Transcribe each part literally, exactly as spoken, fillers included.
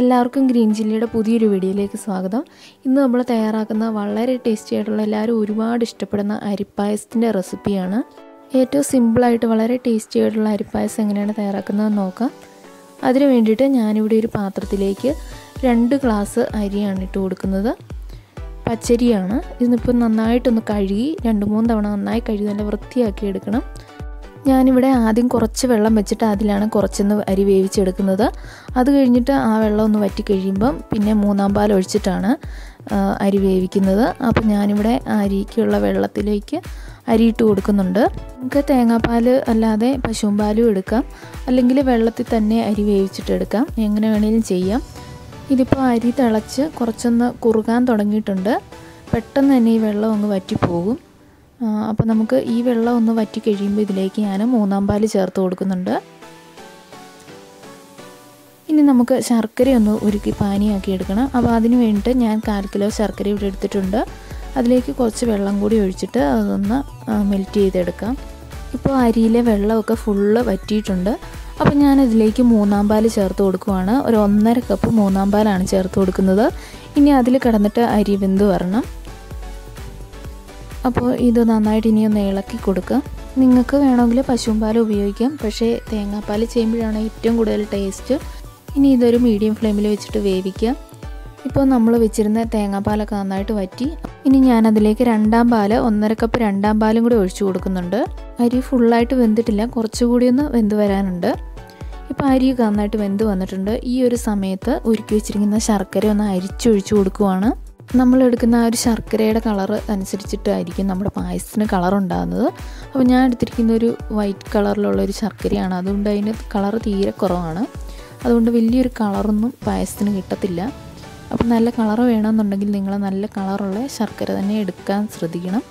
എല്ലാവർക്കും ഗ്രീൻ ചില്ലിയുടെ പുതിയൊരു വീഡിയോയിലേക്ക് സ്വാഗതം. ഇന്ന് നമ്മൾ തയ്യാറാക്കുന്ന വളരെ ടേസ്റ്റി ആയിട്ടുള്ള എല്ലാവരും ഒരുപാട് ഇഷ്ടപ്പെടുന്ന അരിപ്പായസത്തിൻ്റെ റെസിപ്പിയാണ്. ഏറ്റവും സിമ്പിളായിട്ട് വളരെ ടേസ്റ്റി ആയിട്ടുള്ള അരിപ്പായസം എങ്ങനെയാണ് തയ്യാറാക്കുന്നതെന്ന് നോക്കാം. അതിന് വേണ്ടിയിട്ട് ഞാനിവിടെ ഒരു പാത്രത്തിലേക്ക് രണ്ട് ഗ്ലാസ് അരിയാണ് ഇട്ട് കൊടുക്കുന്നത്. പച്ചരിയാണ്. ഇതിപ്പോൾ നന്നായിട്ടൊന്ന് കഴുകി രണ്ട് മൂന്ന് തവണ നന്നായി കഴുകി നല്ല വൃത്തിയാക്കി എടുക്കണം. ഞാനിവിടെ ആദ്യം കുറച്ച് വെള്ളം വെച്ചിട്ട് അതിലാണ് കുറച്ചൊന്ന് അരി വേവിച്ചെടുക്കുന്നത്. അത് കഴിഞ്ഞിട്ട് ആ വെള്ളം ഒന്ന് വറ്റി കഴിയുമ്പം പിന്നെ മൂന്നാം പാൽ ഒഴിച്ചിട്ടാണ് അരി വേവിക്കുന്നത്. അപ്പോൾ ഞാനിവിടെ അരിക്കുള്ള വെള്ളത്തിലേക്ക് അരി ഇട്ട് കൊടുക്കുന്നുണ്ട്. നമുക്ക് തേങ്ങാപ്പാൽ അല്ലാതെ പശുമ്പാലും എടുക്കാം, അല്ലെങ്കിൽ വെള്ളത്തിൽ തന്നെ അരി വേവിച്ചിട്ടെടുക്കാം, എങ്ങനെ വേണമെങ്കിലും ചെയ്യാം. ഇതിപ്പോൾ അരി തിളച്ച് കുറച്ചൊന്ന് കുറുകാൻ തുടങ്ങിയിട്ടുണ്ട്. പെട്ടെന്ന് തന്നെ ഈ വെള്ളം അങ്ങ് വറ്റിപ്പോകും. അപ്പോൾ നമുക്ക് ഈ വെള്ളം ഒന്ന് വറ്റി കഴിയുമ്പോൾ ഇതിലേക്ക് ഞാൻ മൂന്നാം പാൽ ചേർത്ത് കൊടുക്കുന്നുണ്ട്. ഇനി നമുക്ക് ശർക്കര ഒന്ന് ഉരുക്കി പാനിയാക്കി എടുക്കണം. അപ്പോൾ അതിന് വേണ്ടിയിട്ട് ഞാൻ കാൽ കിലോ ശർക്കര ഇവിടെ എടുത്തിട്ടുണ്ട്. അതിലേക്ക് കുറച്ച് വെള്ളം കൂടി ഒഴിച്ചിട്ട് അതൊന്ന് മെൽറ്റ് ചെയ്തെടുക്കാം. ഇപ്പോൾ അരിയിലെ വെള്ളമൊക്കെ ഫുള്ള് വറ്റിയിട്ടുണ്ട്. അപ്പോൾ ഞാനിതിലേക്ക് മൂന്നാം പാൽ ചേർത്ത് കൊടുക്കുവാണ്. ഒരു ഒന്നര കപ്പ് മൂന്നാം പാലാണ് ചേർത്ത് കൊടുക്കുന്നത്. ഇനി അതിൽ കിടന്നിട്ട് അരി വെന്ത് വരണം. അപ്പോൾ ഇത് നന്നായിട്ട് ഇനിയൊന്ന് ഇളക്കി കൊടുക്കുക. നിങ്ങൾക്ക് വേണമെങ്കിൽ പശുമ്പാൽ ഉപയോഗിക്കാം, പക്ഷേ തേങ്ങാപ്പാൽ ചെയ്യുമ്പോഴാണ് ഏറ്റവും കൂടുതൽ ടേസ്റ്റ്. ഇനി ഇതൊരു മീഡിയം ഫ്ലെയിമിൽ വെച്ചിട്ട് വേവിക്കുക. ഇപ്പോൾ നമ്മൾ വെച്ചിരുന്ന തേങ്ങാപ്പാലൊക്കെ നന്നായിട്ട് വറ്റി. ഇനി ഞാനതിലേക്ക് രണ്ടാം പാൽ, ഒന്നര കപ്പ് രണ്ടാം പാലും കൂടി ഒഴിച്ചു കൊടുക്കുന്നുണ്ട്. അരി ഫുള്ളായിട്ട് വെന്തിട്ടില്ല, കുറച്ചുകൂടി ഒന്ന് വെന്ത് വരാനുണ്ട്. ഇപ്പോൾ അരിയൊക്കെ നന്നായിട്ട് വെന്ത് വന്നിട്ടുണ്ട്. ഈ ഒരു സമയത്ത് ഉരുക്കി വെച്ചിരിക്കുന്ന ശർക്കര ഒന്ന് അരിച്ചൊഴിച്ചു കൊടുക്കുവാണ്. നമ്മളെടുക്കുന്ന ആ ഒരു ശർക്കരയുടെ കളറ് അനുസരിച്ചിട്ടായിരിക്കും നമ്മുടെ പായസത്തിന് കളറുണ്ടാകുന്നത്. അപ്പോൾ ഞാൻ എടുത്തിരിക്കുന്ന ഒരു വൈറ്റ് കളറിലുള്ളൊരു ശർക്കരയാണ്, അതുകൊണ്ട് അതിന് കളറ് തീരെ കുറവാണ്. അതുകൊണ്ട് വലിയൊരു കളറൊന്നും പായസത്തിന് കിട്ടത്തില്ല. അപ്പോൾ നല്ല കളറ് വേണമെന്നുണ്ടെങ്കിൽ നിങ്ങൾ നല്ല കളറുള്ള ശർക്കര തന്നെ എടുക്കാൻ ശ്രദ്ധിക്കണം.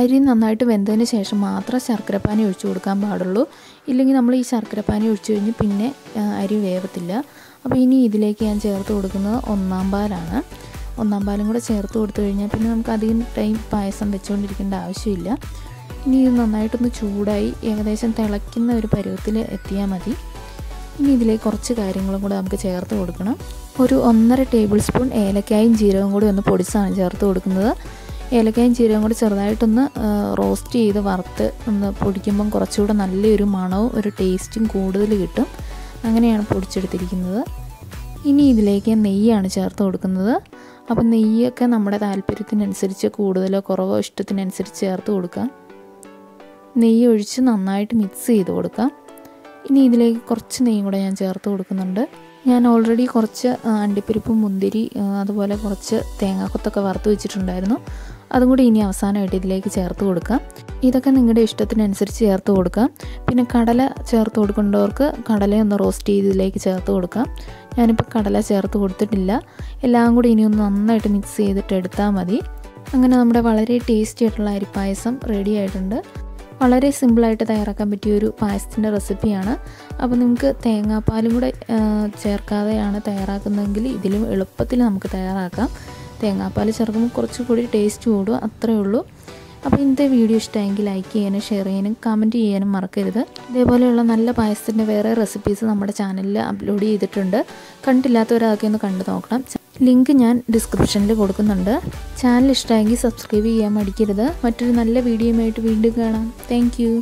അരി നന്നായിട്ട് വെന്തതിന് ശേഷം മാത്രം ശർക്കരപ്പാനി ഒഴിച്ചു കൊടുക്കാൻ പാടുള്ളൂ. ഇല്ലെങ്കിൽ നമ്മൾ ഈ ശർക്കരപ്പാനി ഒഴിച്ചു കഴിഞ്ഞ് പിന്നെ അരി വേവത്തില്ല. അപ്പോൾ ഇനി ഇതിലേക്ക് ഞാൻ ചേർത്ത് കൊടുക്കുന്നത് ഒന്നാം പാലാണ്. ഒന്നാം പാലും കൂടെ ചേർത്ത് കൊടുത്തു കഴിഞ്ഞാൽ പിന്നെ നമുക്ക് അധികം ടൈം പായസം വെച്ചുകൊണ്ടിരിക്കേണ്ട ആവശ്യമില്ല. ഇനി ഇത് നന്നായിട്ടൊന്ന് ചൂടായി ഏകദേശം തിളയ്ക്കുന്ന ഒരു പരുവത്തിൽ എത്തിയാൽ മതി. ഇനി ഇതിലേക്ക് കുറച്ച് കാര്യങ്ങളും കൂടെ നമുക്ക് ചേർത്ത് കൊടുക്കണം. ഒരു ഒന്നര ടേബിൾ സ്പൂൺ ഏലക്കായും ജീരകവും കൂടി ഒന്ന് പൊടിച്ചാണ് ചേർത്ത് കൊടുക്കുന്നത്. ഏലക്കായും ജീരകവും കൂടി ചെറുതായിട്ടൊന്ന് റോസ്റ്റ് ചെയ്ത് വറുത്ത് ഒന്ന് പൊടിക്കുമ്പം കുറച്ചുകൂടെ നല്ലൊരു മണവും ഒരു ടേസ്റ്റും കൂടുതൽ കിട്ടും. അങ്ങനെയാണ് പൊടിച്ചെടുത്തിരിക്കുന്നത്. ഇനി ഇതിലേക്ക് നെയ്യാണ് ചേർത്ത് കൊടുക്കുന്നത്. അപ്പോൾ നെയ്യൊക്കെ നമ്മുടെ താല്പര്യത്തിനനുസരിച്ച് കൂടുതലോ കുറവോ ഇഷ്ടത്തിനനുസരിച്ച് ചേർത്ത് കൊടുക്കാം. നെയ്യ് ഒഴിച്ച് നന്നായിട്ട് മിക്സ് ചെയ്ത് കൊടുക്കാം. ഇനി ഇതിലേക്ക് കുറച്ച് നെയ്യും കൂടെ ഞാൻ ചേർത്ത് കൊടുക്കുന്നുണ്ട്. ഞാൻ ഓൾറെഡി കുറച്ച് അണ്ടിപ്പരിപ്പ്, മുന്തിരി, അതുപോലെ കുറച്ച് തേങ്ങാക്കൊത്തൊക്കെ വറുത്ത് വെച്ചിട്ടുണ്ടായിരുന്നു. അതും കൂടി ഇനി അവസാനമായിട്ട് ഇതിലേക്ക് ചേർത്ത് കൊടുക്കാം. ഇതൊക്കെ നിങ്ങളുടെ ഇഷ്ടത്തിനനുസരിച്ച് ചേർത്ത് കൊടുക്കാം. പിന്നെ കടല ചേർത്ത് കൊടുക്കേണ്ടവർക്ക് കടലയൊന്ന് റോസ്റ്റ് ചെയ്ത് ഇതിലേക്ക് ചേർത്ത് കൊടുക്കാം. ഞാനിപ്പോൾ കടല ചേർത്ത് കൊടുത്തിട്ടില്ല. എല്ലാം കൂടി ഇനിയൊന്ന് നന്നായിട്ട് മിക്സ് ചെയ്തിട്ട് എടുത്താൽ മതി. അങ്ങനെ നമ്മുടെ വളരെ ടേസ്റ്റി ആയിട്ടുള്ള അരിപ്പായസം റെഡി ആയിട്ടുണ്ട്. വളരെ സിമ്പിളായിട്ട് തയ്യാറാക്കാൻ പറ്റിയൊരു പായസത്തിൻ്റെ റെസിപ്പിയാണ്. അപ്പോൾ നിങ്ങൾക്ക് തേങ്ങാപ്പാലും കൂടെ ചേർക്കാതെയാണ് തയ്യാറാക്കുന്നതെങ്കിൽ ഇതിലും എളുപ്പത്തിൽ നമുക്ക് തയ്യാറാക്കാം. തേങ്ങാപ്പാൽ ചേർക്കുമ്പോൾ കുറച്ചുകൂടി ടേസ്റ്റ് കൂടും, അത്രയേ ഉള്ളൂ. അപ്പോൾ ഇന്നത്തെ വീഡിയോ ഇഷ്ടമെങ്കിൽ ലൈക്ക് ചെയ്യാനും ഷെയർ ചെയ്യാനും കമൻറ്റ് ചെയ്യാനും മറക്കരുത്. ഇതേപോലെയുള്ള നല്ല പായസത്തിൻ്റെ വേറെ റെസിപ്പീസ് നമ്മുടെ ചാനലിൽ അപ്ലോഡ് ചെയ്തിട്ടുണ്ട്. കണ്ടില്ലാത്തവരതൊക്കെ ഒന്ന് കണ്ടു നോക്കണം. ലിങ്ക് ഞാൻ ഡിസ്ക്രിപ്ഷനിൽ കൊടുക്കുന്നുണ്ട്. ചാനൽ ഇഷ്ടമെങ്കിൽ സബ്സ്ക്രൈബ് ചെയ്യാൻ മടിക്കരുത്. മറ്റൊരു നല്ല വീഡിയോയുമായിട്ട് വീണ്ടും കാണാം. Thank you.